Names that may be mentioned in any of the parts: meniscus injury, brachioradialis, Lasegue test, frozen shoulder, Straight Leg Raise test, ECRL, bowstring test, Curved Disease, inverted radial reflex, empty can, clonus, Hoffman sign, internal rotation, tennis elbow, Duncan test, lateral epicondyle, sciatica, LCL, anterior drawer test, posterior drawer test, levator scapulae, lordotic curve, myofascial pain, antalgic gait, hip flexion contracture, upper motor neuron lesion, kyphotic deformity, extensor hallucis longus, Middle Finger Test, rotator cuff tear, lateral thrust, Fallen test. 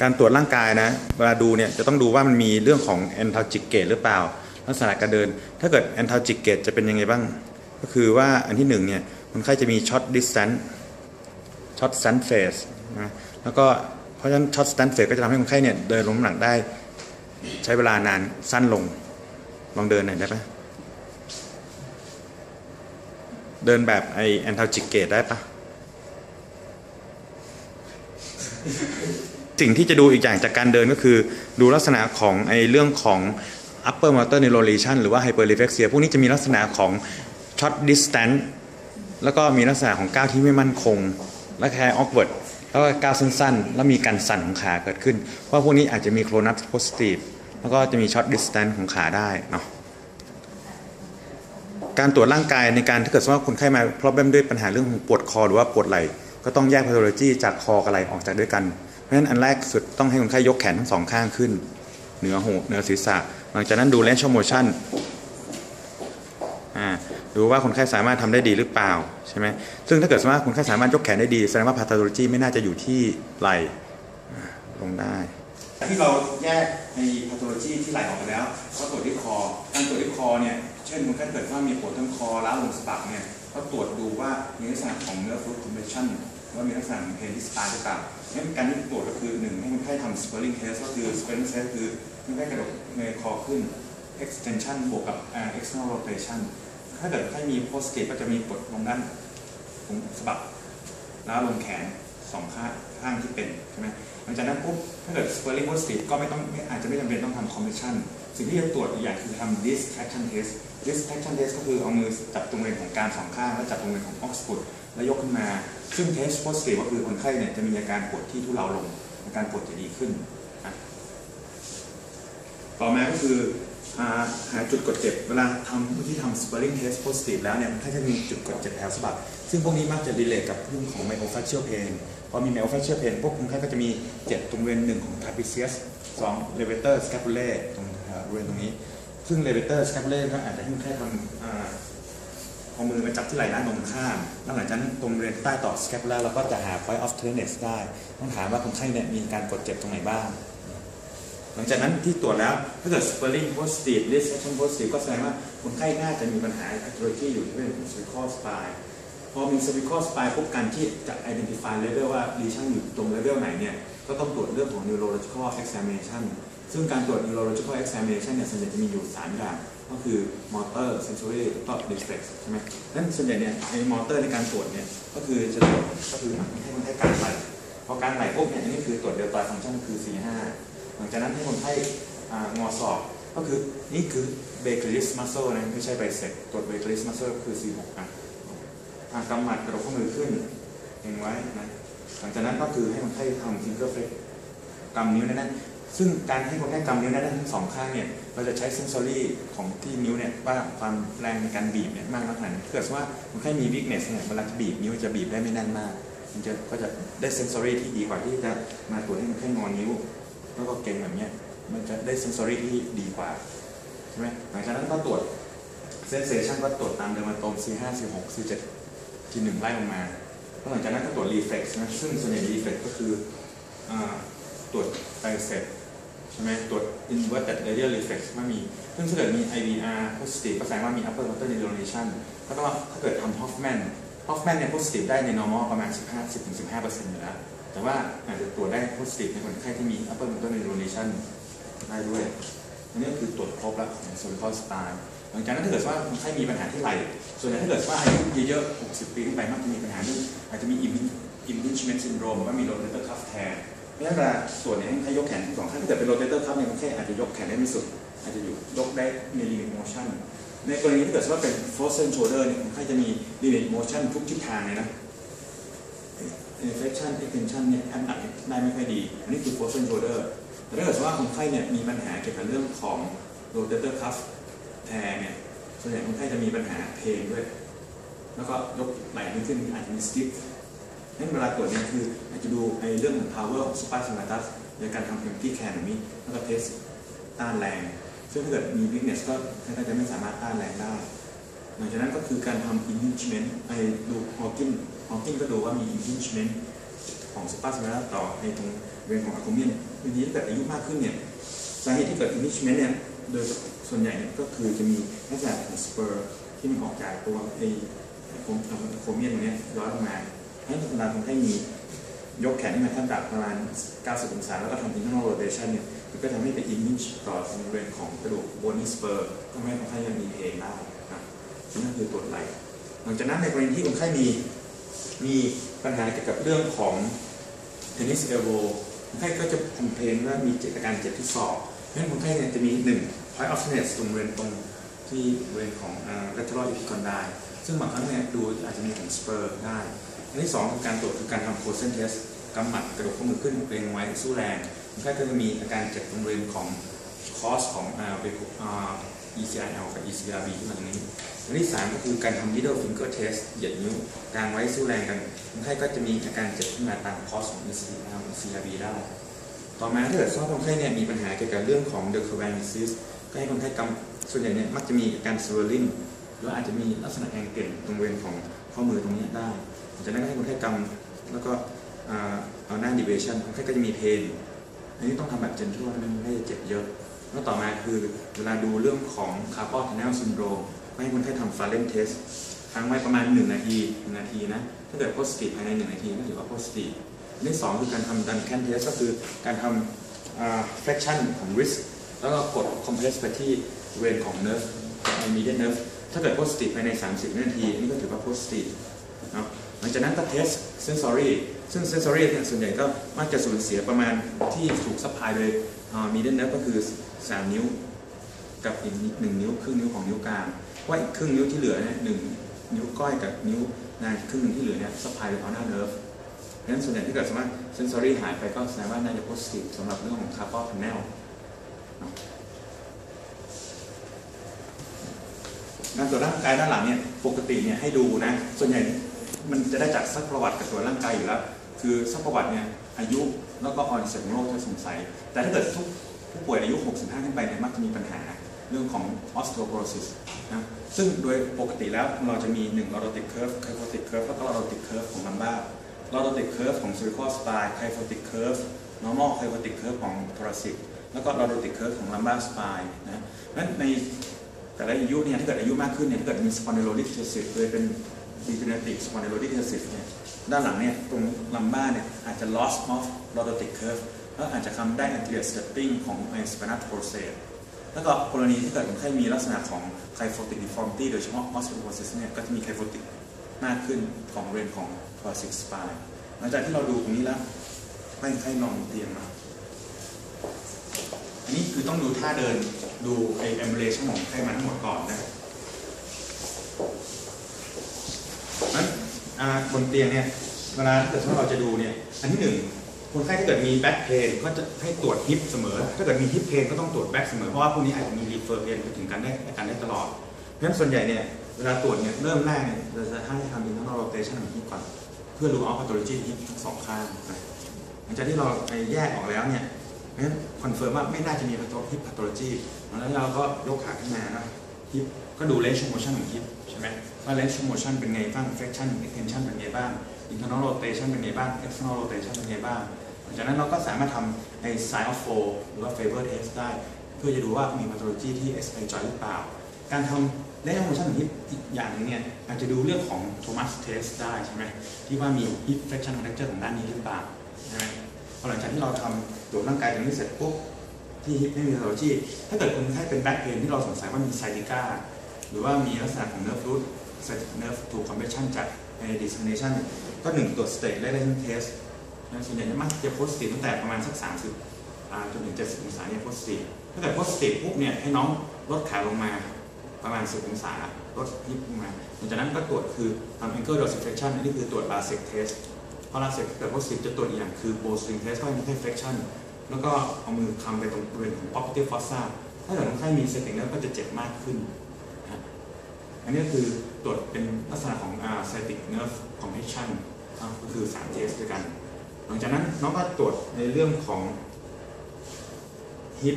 การตรวจร่างกายนะเวลาดูเนี่ยจะต้องดูว่ามันมีเรื่องของ antalgic gait หรือเปล่าลักษณะการเดินถ้าเกิด antalgic gait จะเป็นยังไงบ้างก็คือว่าอันที่1เนี่ยคนไข้จะมี short distance short stance phase นะแล้วก็เพราะฉะนั้น short stance phase ก็จะทำให้คนไข้เนี่ยเดินล้มหนักได้ใช้เวลานานสั้นลงลองเดินหน่อยได้ปะเดินแบบไอ antalgic gait ได้ปะสิ่งที่จะดูอีกอย่างจากการเดินก็คือดูลักษณะของไอเรื่องของ upper motor neuron lesion หรือว่า hyperreflexia พวกนี้จะมีลักษณะของ short distance แล้วก็มีลักษณะของก้าวที่ไม่มั่นคงและแค่ awkward แล้วก็ก้าวสั้นๆแล้วมีการสั่นของขาเกิดขึ้นว่าพวกนี้อาจจะมี clonus positive แล้วก็จะมี short distance ของขาได้เนาะการตรวจร่างกายในการถ้าเกิดว่าคนไข้มา problem ด้วยปัญหาเรื่องของปวดคอหรือว่าปวดไหล่ก็ต้องแยก pathology จากคอกับไหล่ออกจากด้วยกันเพราะฉะนั้นอันแรกสุดต้องให้คนไข้ยกแขนทั้งสองข้างขึ้นเหนือหัวเหนือศีรษะหลังจากนั้นดู range motion ดูว่าคนไข้สามารถทำได้ดีหรือเปล่าใช่ไหมซึ่งถ้าเกิดสมมติว่าคนไข้สามารถยกแขนได้ดีแสดงว่า pathology ไม่น่าจะอยู่ที่ไหล่ลงได้ที่เราแยกใน pathology ที่ไหล่ออกไปแล้วก็ตรวจที่คอการตรวจที่คอเนี่ยเช่นคนไข้เกิดว่ามีปวดทั้งคอล้าวลงสะบักเนี่ยก็ตรวจดูว่ามีลักษณะของเนื้อ fluid compression ว่ามีลักษณะของ pain scar หรือเปล่างั้นการที่ตรวจก็คือ1ให้คนไข้ทำ spelling test ก็คือ spelling test คือคนไข้กระดกในคอขึ้น extension บวกกับ external rotation ถ้าเกิดคนไข้มี positive ก็จะมีปวดลงด้านของสะบักแล้วลงแขน2ข้างที่เป็นใช่ไหมหลังจากนั้นปุ๊บถ้าเกิด spelling positive ก็ไม่ต้องอาจจะไม่จำเป็นต้องทำ compression สิ่งที่จะตรวจอีกอย่างคือทำ distraction test distraction test ก็คือเอามือจับตรงบริเวณของกราม2ข้างและจับตรงบริเวณของ occiput แล้วยกขึ้นมาซึ่ง test positive ก็คือคนไข้เนี่ยจะมีอาการปวดที่ทุเลาลงอาการปวดจะดีขึ้นต่อมาก็คือหาจุดกดเจ็บเวลาทำผู้ที่ทำ spelling test positive แล้วเนี่ยถ้าจะมีจุดกดเจ็บแถวสะบักซึ่งพวกนี้มักจะ relate กับเรื่องของ myofascial pain พอมี myofascial pain พวกคนไข้ก็จะมีเจ็บตรงบริเวณ1ของ trapezius 2 levator scapulae ตรงบริเวณตรงนี้ซึ่ง levator scapulae ก็อาจจะให้คนไข้ทำเอามือมาจับที่ไหล่ด้านตรงข้ามแล้วหลังจากนั้นตรงบริเวณใต้ต่อ scapula แล้วก็จะหา point of tenderness ได้ต้องถามว่าคนไข้เนี่ยมีการกดเจ็บตรงไหนบ้างหลังจากนั้นที่ตรวจแล้วถ้าเกิด spelling positive distraction positive ก็แสดงว่าคนไข้น่าจะมีปัญหา pathology อยู่ที่เป็น cervical spine พอมี cervical spine พบการที่จะ identify level ว่า lesion อยู่ตรง level ไหนเนี่ยก็ต้องตรวจเรื่องของ neurological examination ซึ่งการตรวจ neurological examination เนี่ยส่วนใหญ่จะมีอยู่3อย่างก็คือ motor sensory ก็ reflex ใช่ไหมนั้นส่วนใหญ่เนี่ยไอ้ motor ในการตรวจเนี่ยก็คือจะตรวจก็คือให้คนไข้การไหลพอการไหลพวกเนี่ยนี่คือตรวจ deltoid function คือ C5หลังจากนั้นให้คนไข้งอศอกก็คือนี่คือเบเกอริสมัสเซลนะไม่ใช่ไบเซ็ปตรวจเบเกอริสมัสเซลคือ C6 กำหมัดกระดกข้อมือขึ้นเองไว้นะหลังจากนั้นก็คือให้คนไข้ทำฟิงเกอร์เฟลกกำนิ้วแน่นๆซึ่งการให้คนไข้กำนิ้วแน่นๆทั้งสองข้างเนี่ยเราจะใช้เซนซอรี่ของที่นิ้วเนี่ยว่าความแรงในการบีบเนี่ยมากน้อยขนาดไหนเกิดว่าคนไข้มีวิกเนสเนี่ยเวลาบีบนิ้วจะบีบได้ไม่แน่นมากมันจะก็จะได้เซนซอรี่ที่ดีกว่าที่จะมาตรวจให้คนไข้งอนิ้วแล้วก็เก่งแบบนี้มันจะได้เซนซอรี่ที่ดีกว่าใช่ไหมหลังจากนั้นก็ตรวจเซนเซชันก็ตรวจตามเดิมมาตรง C5 C6 C7 G1 ไล่ลงมาแล้วหลังจากนั้นก็ตรวจรีเฟล็กซ์นะซึ่งส่วนใหญ่รีเฟล็กซ์ก็คือตรวจไบเซ็ปใช่ไหมตรวจ inverted radial reflex ไม่มีซึ่งถ้าเกิดมี IVR positive ก็แสดงว่ามี upper motor neuron lesion ก็ต้องถ้าเกิดทำ Hoffman เนี่ย positive ได้ใน normal ประมาณ 10-15% อยู่แล้วแต่ว่าอาจจะตรวจได้ positive ในคนไข้ที่มี upper motor neuron lesion ได้ด้วยนี่ก็คือตรวจครบแล้วของ cervical spine หลังจากนั้นถ้าเกิดว่าคนไข้มีปัญหาที่ไหล่ส่วนใหญ่ถ้าเกิดว่าอายุเยอะๆ60 ปีขึ้นไปมักจะมีปัญหาที่อาจจะมี impingement syndrome ว่ามี rotator cuff tear เพราะฉะนั้นส่วนนี้ให้ยกแขนทั้งสองข้างถ้าเกิดเป็น rotator cuff ในคนไข้อาจจะยกแขนได้ไม่สุดอาจจะอยู่ยกได้ใน limit motion ในกรณีที่เกิดว่าเป็น frozen shoulder เนี่ยคนไข้จะมี limit motion ทุกทิศทางเลยนะInflection extension เนี่ยน้ำหนักได้ไม่ค่อยดีอันนี้คือ frozen shoulder แต่ถ้าเกิดว่าคนไข้เนี่ยมีปัญหาเกี่ยวกับเรื่องของ rotator cuff tear เนี่ยส่วนใหญ่คนไข้จะมีปัญหาเพลนด้วยแล้วก็ยกไหล่ขึ้นอาจจะมี stiff นั่นเวลาตรวจเนี่ยคืออาจจะดูในเรื่องของ power of spasmoditis โดยการทำ empty can แบบนี้แล้วก็ test ต้านแรงซึ่งถ้าเกิดมี weakness ก็คนไข้จะไม่สามารถต้านแรงได้หลังจากนั้นก็คือการทำ impingement ไปดู Hawking ก็ดูว่ามี impingement ของซุปเปอร์สเปนต่อในตรงเวรของอะคูเมียนทีนี้แต่อายุมากขึ้นเนี่ยสาเหตุที่เกิด impingement เนี่ยโดยส่วนใหญ่เนี่ยก็คือจะมีลักษณะของสเปอร์ที่มันออกจากตัวไอโคเมียนตรงนี้ย้อยลงมาให้ลักษณะทำให้มียกแขนที่มันขั้นต่ำประมาณ90องศาแล้วก็ทำ internal rotation เนี่ยก็ทำให้เป็น image ต่อบริเวณของกระดูก bony spur ทำให้คนไข้ยังมีเพลได้นะครับนั่นคือตรวจไหล่หลังจากนั้นในกรณีที่คนไข้มีปัญหาเกี่ยวกับเรื่องของ tennis elbow คนไข้ก็จะคอมเพลนว่ามีอาการเจ็บที่ศอกเพราะฉะนั้นคนไข้เนี่ยจะมี 1 point of strain ตรงบริเวณตรงที่บริเวณของ lateral epicondyle ซึ่งบางครั้งเนี่ยดูอาจจะมีของ spur ได้อันที่2ของการตรวจคือการทำ Posen Test กำหมัดกระดูกข้อมือขึ้นเกรงไว้สู้แรงคนไข้ก็จะมีอาการเจ็บตรงบริเวณของคอสของECIL กับ ECRB ที่มาตรงนี้อันที่3ก็คือการทำ Middle Finger Test เหยียดนิ้วกลางไว้สู้แรงกันคนไข้ก็จะมีอาการเจ็บขึ้นมาตามคอสของ ECRB ได้ต่อมาถ้าเกิดว่าคนไข้เนี่ยมีปัญหาเกี่ยวกับเรื่องของ The Curved Disease ก็ให้คนไข้กำส่วนใหญ่เนี่ยมักจะมีอาการ Swelling แล้วอาจจะมีลักษณะแองเกิลตรงบริเวณของข้อมือตรงนี้ได้จากนั้นก็ให้คนไข้กำแล้วก็เอาหน้า deviation คนไข้ก็จะมีเพนอันนี้ต้องทำแบบเจนทัลมันไม่จะเจ็บเยอะแล้วต่อมาคือเวลาดูเรื่องของ carpal tunnel syndrome ให้คนไข้ทำ Fallen test ค้างไว้ประมาณ1 นาทีนะถ้าเกิด positive ภายใน1 นาทีก็ถือว่า positive อันที่2คือการทำ Duncan test ก็คือการทำ flexion ของ wrist แล้วก็กด compress ไปที่บริเวณของ nerve medial nerve ถ้าเกิด positive ภายใน30 นาทีอันนี้ก็ถือว่า positive นะหลังจากนั้นก็เทสเซนซอรี่ซึ่งเซนซอรี่เนี่ยส่วนใหญ่ก็มักจะสูญเสียประมาณที่ถูกซัพพลายโดยมีเด่นแล้วก็คือ3 นิ้วกับอีก1 นิ้วครึ่งนิ้วของนิ้วกลางว่าอีกครึ่งนิ้วที่เหลือเนี่ย1 นิ้วก้อยกับนิ้วนางครึ่งนึงที่เหลือเนี่ยซัพพลายโดยออน่าเนิร์ฟดังนั้นส่วนใหญ่ที่เกิดสมมติเซนซอรี่หายไปก็แสดงว่าน่าจะโพสิทีฟสำหรับเรื่องของคาร์บอนแนลการตรวจร่างกายด้านหลังเนี่ยปกติเนี่ยให้ดูนะส่วนใหญ่มันจะได้จากซักประวัติกับส่วนร่างกายอยู่แล้วคือซักประวัติเนี่ยอายุแล้วก็ออนเซนโรคจะสงสัยแต่ถ้าเกิดทุกผู้ป่วยอายุ65ขึ้นไปเนี่ยมักจะมีปัญหาเรื่องของออสโทโพรซิสนะซึ่งโดยปกติแล้วเราจะมี1 lordotic curve kyphotic curve แล้วก็ lordotic curve ของลัมบ้า lordotic curve ของ cervical spine kyphotic curve normal kyphotic curve ของ thoracic แล้วก็ lordotic curve ของลัมบ้า spine นะนั้นในแต่ละอายุเนี่ยถ้าเกิดอายุมากขึ้นเนี่ยถ้าเกิดมี spondylolisthesis เลยเป็นdegenerative joint disease เนี่ยด้านหลังเนี่ยตรงลำบ้าเนี่ยอาจจะ loss of lordotic curve แล้วอาจจะทำได้ anterior stepping ของ spinal process แล้วก็กรณีที่เกิดคนไข้มีลักษณะของ kyphotic deformity โดยเฉพาะ osteoporosis เนี่ยก็จะมี kyphotic มากขึ้นของเรนของ thoracic spine หลังจากที่เราดูตรงนี้แล้วให้คนไข้นอนเตียงมาอันนี้คือต้องดูท่าเดินดูไอ้ ambulation ของคนไข้มาทั้งหมดก่อนนะบนเตียงเนี่ยเวลาถ้าเกิดว่าเราจะดูเนี่ยอันที่1คนไข้ถ้าเกิดมีแบ็คเพนก็จะให้ตรวจฮิปเสมอถ้าเกิดมีฮิปเพนก็ต้องตรวจแบ็คเสมอเพราะว่าพวกนี้อาจจะมีรีเฟอร์เพนไปถึงกันได้ตลอดเพราะฉะนั้นส่วนใหญ่เนี่ยเวลาตรวจเนี่ยเริ่มแรกเนี่ยเราจะให้ทำ internal rotation ของฮิปก่อนเพื่อรู้เอา pathology ฮิปทั้ง2ข้างหลังจากที่เราไปแยกออกแล้วเนี่ยนั้นคอนเฟิร์มว่าไม่น่าจะมี pathology แล้วเราก็ยกขาขึ้นมานะฮิปก็ดู range of motion ของฮิปใช่ไหมว่า range of motion เป็นไงบ้าง flexion extension เป็นไงบ้าง internal rotation เป็นไงบ้าง external rotation เป็นไงบ้างหลังจากนั้นเราก็สามารถทำใน sign of fold หรือว่า favor test ได้เพื่อจะดูว่ามี pathology ที่ explain joint หรือเปล่าการทำ range of motion ของฮิปอีกอย่างนึงเนี่ยอาจจะดูเรื่องของ Thomas test ได้ใช่ไหมที่ว่ามี hip flexion contracture ของด้านนี้หรือเปล่าใช่ไหมพอหลังจากที่เราทำตรวจร่างกายตรงนี้เสร็จปุ๊บที่ฮิปไม่มี pathology ถ้าเกิดคนไข้เป็น back pain ที่เราสงสัยว่ามี sciaticaหรือว่ามีลักษณะของ nerve root nerve to compression จาก degeneration ก็1ตรวจ stage relation test ส่วนใหญ่จะมักจะ positive ตั้งแต่ประมาณสัก30 จนถึง 70 องศาเนี่ย positive ถ้าเกิด positive ปุ๊บเนี่ยให้น้องลดขาลงมาประมาณ 10 องศาลดฮิปลงมาหลังจากนั้นก็ตรวจคือทำ ankle dorsiflexion อันนี้คือตรวจ basec test พอ basec เกิด positive จะตรวจอีกอย่างคือ bowstring test ก็ให้ flexion แล้วก็เอามือคำไปตรงบริเวณของ popliteal fossa ถ้าเกิดคนไข้มี setting แล้วก็จะเจ็บมากขึ้นอันนี้คือตรวจเป็นลักษณะของ sciatic nerve compression ก็คือ3 test ด้วยกันหลังจากนั้นน้องก็ตรวจในเรื่องของ hip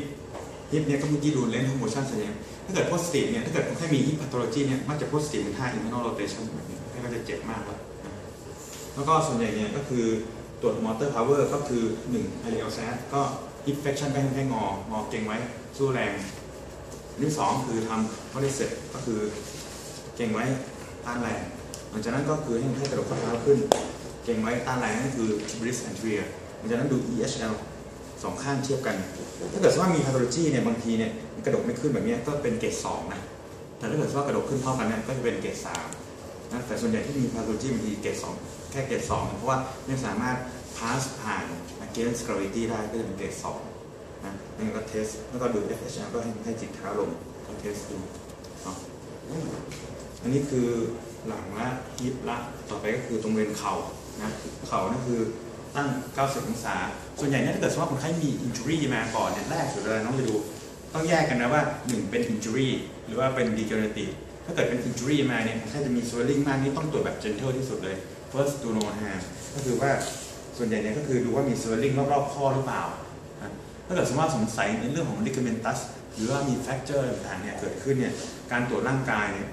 เนี่ยก็เมื่อกี้ดู range of motion แสดงถ้าเกิด positive เนี่ยถ้าเกิดคนไข้มี hip pathology เนี่ยมักจะ positive เป็นท่า internal rotation แบบนี้คนไข้ก็จะเจ็บมากแล้วก็ส่วนใหญ่เนี่ยก็คือต ตรวจมอเตอร์พาวเวอร์ก็คือ1 aerial sash ก็ deflection ก็ให้งอเก่งไว้สู้แรงที่2คือทำ quadricep ก็คือเก่งไว้ต้านแรงหลังจากนั้นก็คือให้กระดูกข้อเท้าขึ้นเก่งไว้ต้านแรงนั่นคือ bridge anterior หลังจากนั้นดู EHL 2 ข้างเทียบกันถ้าเกิดว่ามี pathology เนี่ยบางทีเนี่ยกระดูกไม่ขึ้นแบบนี้ก็เป็นเกรด2นะแต่ถ้าเกิดว่ากระดูกขึ้นเท่ากันเนี่ยก็จะเป็นเกรด3นะแต่ส่วนใหญ่ที่มี pathology บางทีเกรด2แค่เกรด2เพราะว่าไม่สามารถ pass ผ่าน against gravity ได้ก็จะเป็นเกรด2นี่ก็เทสแล้วก็ดู FHL ก็ให้จิตท้าลงก็เทสดูอันนี้คือหลังละฮิปละต่อไปก็คือตรงบริเวณเข่านะเข่านั่นคือตั้ง90องศาส่วนใหญ่เนี่ยถ้าเกิดว่าคนไข้มี injury มาก่อนเนี่ยแรกสุดเลยน้องจะดูต้องแยกกันนะว่า1เป็น injury หรือว่าเป็น degenerative ถ้าเกิดเป็น injury มาเนี่ยคนไข้จะมี swelling มากนี่ต้องตรวจแบบ gentle ที่สุดเลย first do no harm ก็คือว่าส่วนใหญ่เนี่ยก็คือดูว่ามี swelling รอบๆข้อหรือเปล่าถ้าเกิดสมมติสงสัยในเรื่องของ ligamentous หรือว่ามี fracture ต่างๆเนี่ยเกิดขึ้นเนี่ยการตรวจร่างกายเนี่ย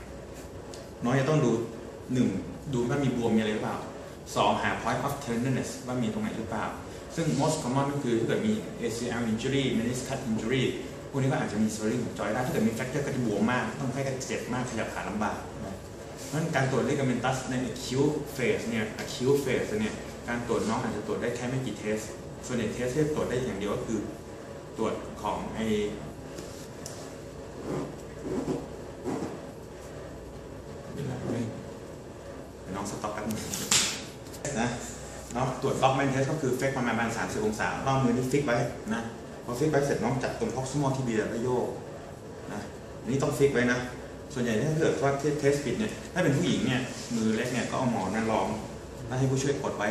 น้อยจะต้องดู 1. ดูว่ามีบวมมีอะไรหรือเปล่า 2. หา point of tenderness ว่ามีตรงไหนหรือเปล่าซึ่ง most common ก็คือถ้าเกิดมี ACL injury meniscus injury พวกนี้ก็อาจจะมี swelling ของจอยได้ถ้าเกิดมี fracture ก็จะบวมมากต้องให้กันเจ็บมากขยับขาลำบากเพราะฉะนั้นการตรวจ ligamentous ใน acute phase เนี่ย acute phase เนี่ยการตรวจน้องอาจจะตรวจได้แค่ไม่กี่เทสส่วนใหญ่เทสที่ตรวจได้อย่างเดียวก็คือตรวจของไอน้องสต็อกกันนะน้องตรวจล็อกแมนเทสก็คือเฟกประมาณ30องศาล่องมือนี่ฟิกไว้นะพอฟิกไว้เสร็จน้องจับตรงพ็อกซ์มอที่บีแล้วโยกนะอันนี้ต้องฟิกไว้นะส่วนใหญ่ถ้าเกิดว่าเทสปิดเนี่ยถ้าเป็นผู้หญิงเนี่ยมือเล็กเนี่ยก็เอาหมอนนั่นรองแล้วให้ผู้ช่วยกดไว้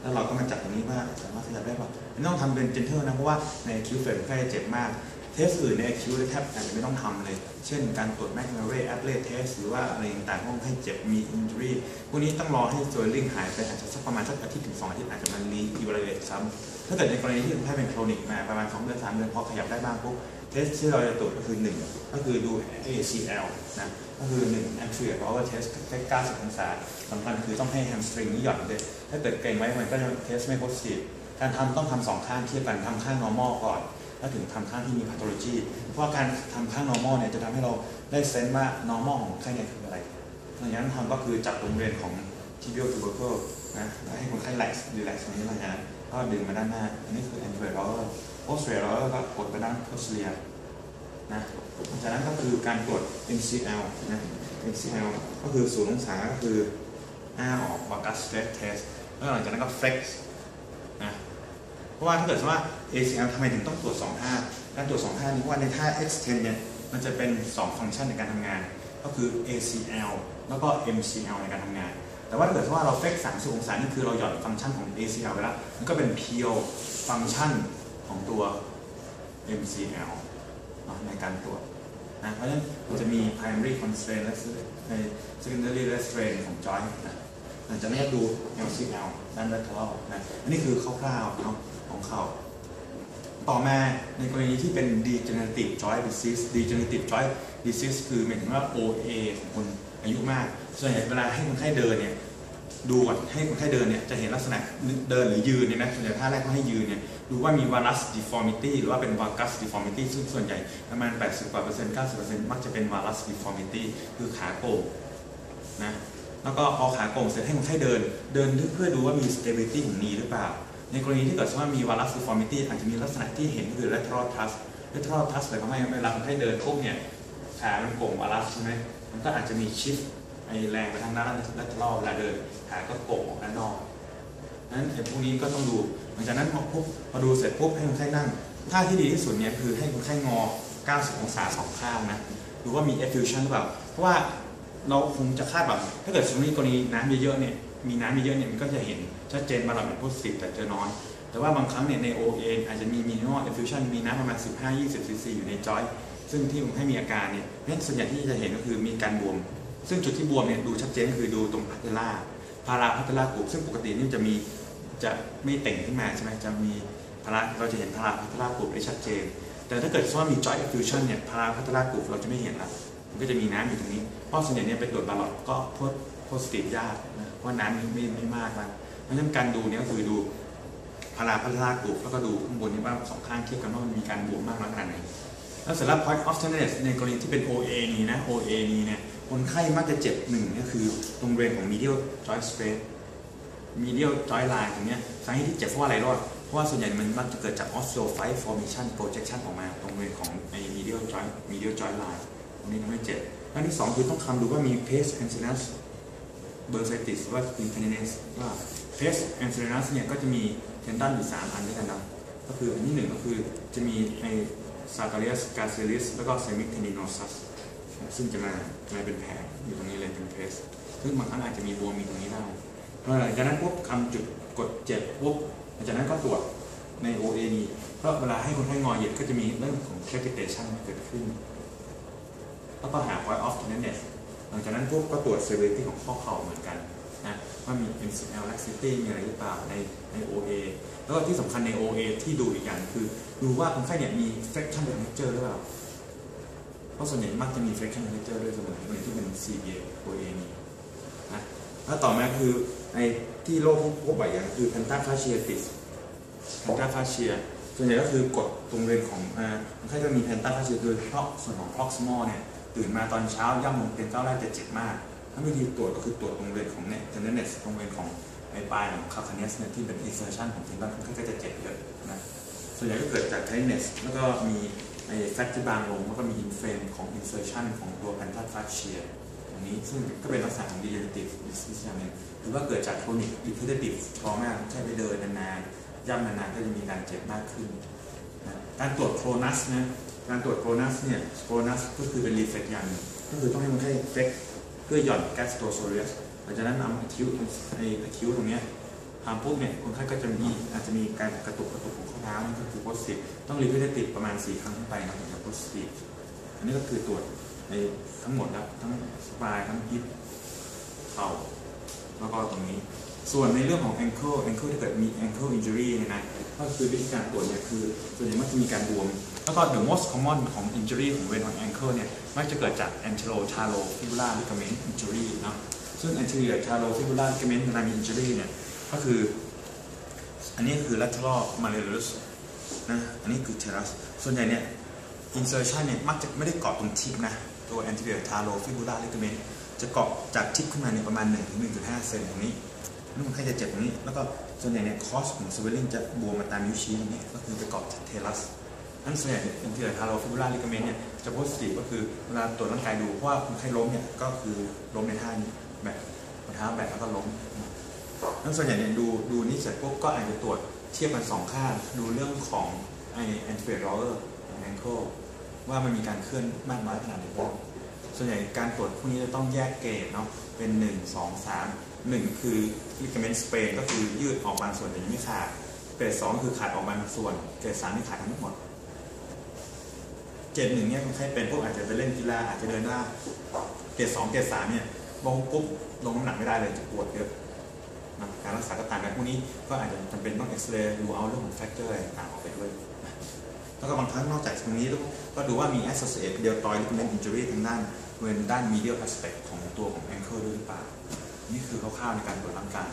แล้วเราก็มาจับตรงนี้ว่าสามารถขยับได้ป่ะไม่ต้องทำเป็นเจนเทอร์นะเพราะว่าในคิวเฟรมใกล้เจ็บมากเทสอื่นในคิวแทบจะไม่ต้องทำเลยเช่นการตรวจแมกนาเรย์แอตเลทเทสหรือว่าอะไรต่างๆพวกให้เจ็บมีอินจูรี่พวกนี้ต้องรอให้โซลลิ่งหายไปอาจจะสักประมาณสักอาทิตย์ถึง2อาทิตย์อาจจะมันรีอิวาลูเอทซ้ำถ้าเกิดในกรณีที่ถ้าเป็นโครนิกมาประมาณ2 เดือน 3 เดือนพอขยับได้บ้างปุ๊บเทสที่เราจะตรวจก็คือ1ก็คือดู ACL นะก็คือ1 anterior roller test แค่90องศาสำคัญคือต้องให้แฮมสตริงนี่หย่อนเลยถ้าเกิดเกร็งไว้มันก็จะเทสไม่ positive การทำต้องทำ2 ข้างเทียบกันทำข้าง normal ก่อนแล้วถึงทำข้างที่มี pathology เพราะการทำข้าง normal เนี่ยจะทำให้เราได้เซนส์ว่า normal ของไข้เนี่ยคืออะไรดังนั้นทำก็คือจับตรงบริเวณของ tibial tubercle นะแล้วให้คนไข้ relax ตรงนี้นะก็ดึงมาด้านหน้าอันนี้คือ anterior roller posterior roller ก็กดไปด้าน posterior นะจากนั้นก็คือการตรวจ MCL นะ MCL ก็คือ0องศาก็คืออ้าออก vagus stress test แล้วหลังจากนั้นก็ flex นะเพราะว่าถ้าเกิดว่า ACL ทำไมถึงต้องตรวจ2ท่าการตรวจ2ท่านี้เพราะว่าในท่า extend เนี่ยมันจะเป็น2ฟังก์ชันในการทำงานก็คือ ACL แล้วก็ MCL ในการทำงานแต่ว่าถ้าเกิดว่าเรา flex 30องศานี่คือเราหย่อนฟังก์ชันของ ACL ไปแล้วมันก็เป็น pure ฟังก์ชันของตัว MCL ในการตรวจนะเพราะฉะนั้นมันจะมี primary constraint และ secondary restraint ของ joint นะหลังจากนี้ดู LCL ด้าน lateral นะนี่คือคร่าวๆของเขาต่อมาในกรณีที่เป็น degenerative joint disease degenerative joint disease คือหมายถึงว่า OA ของคนอายุมากส่วนใหญ่เวลาให้คนไข้เดินเนี่ยดูก่อนให้คนไข้เดินเนี่ยจะเห็นลักษณะเดินหรือยืนเนี่ยนะส่วนใหญ่ท่าแรกเขาให้ยืนเนี่ยดูว่ามี varus deformity หรือว่าเป็น varus deformity ซึ่งส่วนใหญ่ประมาณ 80% 90% มักจะเป็น varus deformity คือขาโก่งนะแล้วก็พอขาโก่งเสร็จให้คนไข้เดินเพื่อดูว่ามี stability ของkneeหรือเปล่าในกรณีที่เกิดว่ามี varus deformity อาจจะมีลักษณะที่เห็นคือ lateral thrust lateral thrust หมายความว่าเวลาคนไข้เดินปุ๊บเนี่ยขามันโก่ง varus ใช่ไหมมันก็อาจจะมี shiftไอแรงไปทางด้านlateral เวลาเดินขาก็โก่งด้านนอกนั้นไอ้พวกนี้ก็ต้องดูหลังจากนั้นพอดูเสร็จปุ๊บให้คนไข้นั่งท่าที่ดีที่สุดเนี่ยคือให้คนไข้งอ90องศา2ข้างนะดูว่ามี effusion หรือเปล่าเพราะว่าเราคงจะคาดแบบถ้าเกิดสมมติกรณีน้ำเยอะๆเนี่ยมีน้ำเยอะๆเนี่ยมันก็จะเห็นชัดเจนบางแบบเป็น positive แต่เจอน้อยแต่ว่าบางครั้งเนี่ยใน OA อาจจะมี minimal effusion มีน้ำประมาณ 15-20 cc อยู่ใน joint ซึ่งที่คนไข้มีอาการเนี่ยนั้นส่วนใหญ่ที่จะเห็นก็คือมีการบวมซึ่งจุดที่บวมเนี่ยดูชัดเจนคือดูตรงพาราพาเทล่ากรุ๊ปซึ่งปกตินี่จะไม่เต่งขึ้นมาใช่ไหมจะมีพาราเราจะเห็นพาราพาเทล่ากรุ๊ปได้ชัดเจนแต่ถ้าเกิดว่ามี joint effusion เนี่ยพาราพาเทล่ากรุ๊ปเราจะไม่เห็นละมันก็จะมีน้ำอยู่ตรงนี้เพราะส่วนใหญ่เนี่ยไปตรวจบาลอดก็โพสติฟยากนะเพราะน้ำไม่มากนะเพราะฉะนั้นการดูเนี่ยก็คือดู พาราพาราตูกแล้วก็ดูข้างบนนี้ว่าสองข้างเทียบกันว่ามันมีการบวมมากน้อยขนาดไหนแล้วสำหรับ point of tenderness ในกรณีที่เป็น OA นี้นะ OA นี้เนี่ยคนไข้มักจะเจ็บหนึ่งก็คือตรงบริเวณของ medial joint space medial joint line ตรงนี้สาเหตุที่เจ็บเพราะอะไรรอดเพราะว่าส่วนใหญ่มันมักจะเกิดจาก osteophyte formation projection ออกมาตรงบริเวณของไอ้ medial joint line ตรงนี้ทำให้เจ็บอันที่2คือต้องคำดูว่ามี pace and sinus bursitis ว่า tenderness ว่า pace and sinus เนี่ยก็จะมี tendon อยู่3อันด้วยกันนะก็คืออันที่1ก็คือจะมีไอ้ sartorius gracilis แล้วก็ semic tendinosus ซึ่งจะมาเป็นแผลอยู่ตรงนี้เลยเป็น pace ซึ่งบางครั้งอาจจะมีบวมมีตรงนี้ได้หลังจากนั้นปุ๊บคำจุดกดเจ็บปุ๊บหลังจากนั้นก็ตรวจใน OA นี้เพราะเวลาให้คนไข้งอเหยียดก็จะมีเรื่องของ cavitation เกิดขึ้นแล้วก็หา point of tenderness หลังจากนั้นปุ๊บก็ตรวจ severity ของข้อเข่าเหมือนกันนะว่ามี MCL laxity มีอะไรหรือเปล่าใน OA แล้วก็ที่สำคัญใน OA ที่ดูอีกอย่างคือดูว่าคนไข้เนี่ยมี flexion curvature หรือเปล่าเพราะส่วนใหญ่มักจะมี flexion curvature ด้วยเสมอในที่เป็น CBA OA นี้นะแล้วต่อมาคือในที่โรคพบบ่อยอย่างคือ plantar fasciitis plantar fascia ส่วนใหญ่ก็คือกดตรงบริเวณของคนไข้จะมี plantar fascia โดยเฉพาะส่วนของ proximal เนี่ยตื่นมาตอนเช้าย่ำลงเป็นเจ้าแรกจะเจ็บมากถ้าวิธีตรวจก็คือตรวจตรงบริเวณของเนี่ย tenderness ตรงบริเวณของไอปลายของ calcaneus เนี่ยที่เป็น insertion ของ tendon คนไข้ก็จะเจ็บเยอะนะส่วนใหญ่ก็เกิดจาก tightness แล้วก็มีไอ fat ที่บางลงแล้วก็มี inflame ของ insertion ของตัว plantar fascia ตรงนี้ซึ่งก็เป็นลักษณะของ degenerative disease อย่างหนึ่งหรือว่าเกิดจาก chronic repetitive trauma ใช้ไปเดินนานๆย่ำนานๆก็จะมีการเจ็บมากขึ้นนะการตรวจ clonus นะการตรวจ clonus เนี่ย clonus ก็คือเป็น reflex อย่างหนึ่งก็คือต้องให้มันได้ reflex เพื่อหย่อน gastrosorius หลังจากนั้นนำ acute ตรงนี้ทำปุ๊บเนี่ยคนไข้ก็จะมีอาจจะมีการกระตุกของข้อเท้านั่นก็คือ positive ต้อง repetitive ประมาณ4ครั้งขึ้นไปนะถึงจะ positive อันนี้ก็คือตรวจในทั้งหมดนะทั้งสปายทั้งฮิปเข่าแล้วก็ตรงนี้ส่วนในเรื่องของ ankle ถ้าเกิดมี ankle injury เนี่ยนะก็คือวิธีการตรวจเนี่ยคือส่วนใหญ่มักจะมีการบวมแล้วก็ the most common ของ injury ของเวรของ ankle เนี่ยมักจะเกิดจาก anterotalofibular ligament injury เนาะซึ่ง anterotalofibular ligament เวลามี injury เนี่ยก็คืออันนี้คือ lateral malleolus นะอันนี้คือ teres ส่วนใหญ่เนี่ย insertion เนี่ยมักจะไม่ได้เกาะตรงทิปนะตัว anterotalofibular ligament จะเกาะจากทิปขึ้นมาเนี่ยประมาณ 1-1.5 เซนตรงนี้นุ่มใครจะเจ็บตรงนี้แล้วก็ส่วนใหญ่เนี่ยคอสของ swelling จะบวมมาตามนิ้วชี้ตรงนี้ก็คือจะเกาะจาก teres นั่นส่วนใหญ่เป็นที่ anterotalofibular ligament เนี่ยจะ positive ก็คือเวลาตรวจร่างกายดูเพราะว่าคนไข้ล้มเนี่ยก็คือล้มในท่านี้แบบเท้าแบบแล้วก็ล้มนั่นส่วนใหญ่เนี่ยดูนี่เสร็จปุ๊บก็อาจจะตรวจเทียบกัน2ข้างดูเรื่องของไอ้ anteroroller ankle ว่ามันมีการเคลื่อนมากน้อยขนาดไหนส่วนใหญ่การตรวจพวกนี้จะต้องแยกเกรดเนาะเป็น1 2 3 1คือ ligament sprain ก็คือยืดออกบางส่วนแต่ยังไม่ขาดเกรด2คือขาดออกบางส่วนเกรด3ที่ขาดทั้งหมดเกรด 1เนี่ยคนไข้เป็นพวกอาจจะไปเล่นกีฬาอาจจะเดินได้เกรด 2เกรด 3เนี่ยบางปุ๊บลงน้ำหนักไม่ได้เลยจะปวดเยอะการรักษาก็ต่างกันพวกนี้ก็อาจจะจำเป็นต้องเอ็กซเรย์ดูเอาเรื่องของ factor อะไรต่างออกไปด้วยแล้วก็บางครั้งนอกจากตรงนี้ก็ดูว่ามี associate deltoid ligament injury ทางด้านmedial aspect ของตัวของ ankle ด้วยหรือเปล่านี่คือคร่าวๆในการตรวจร่างกาย